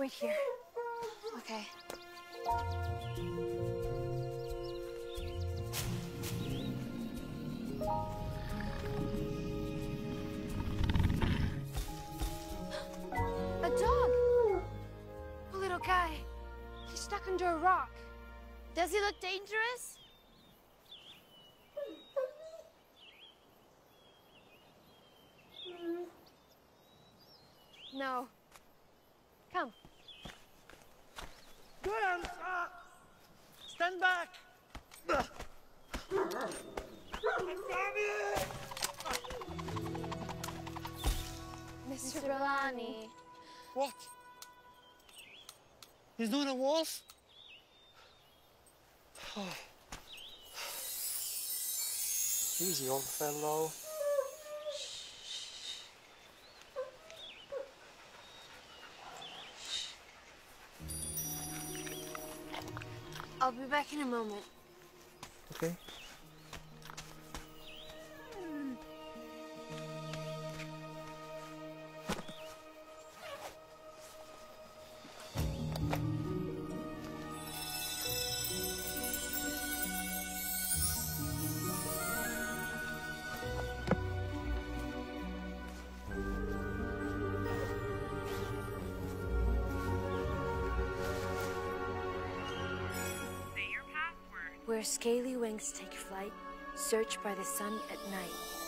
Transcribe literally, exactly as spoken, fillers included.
Wait here. Okay. A dog! A little guy. He's stuck under a rock. Does he look dangerous? No. Come. Girls! Uh, stand back! Mister Trelawney. What? He's not a wolf? Oh. Easy, old fellow. I'll be back in a moment. Okay. Mm. Where scaly wings take flight, search by the sun at night.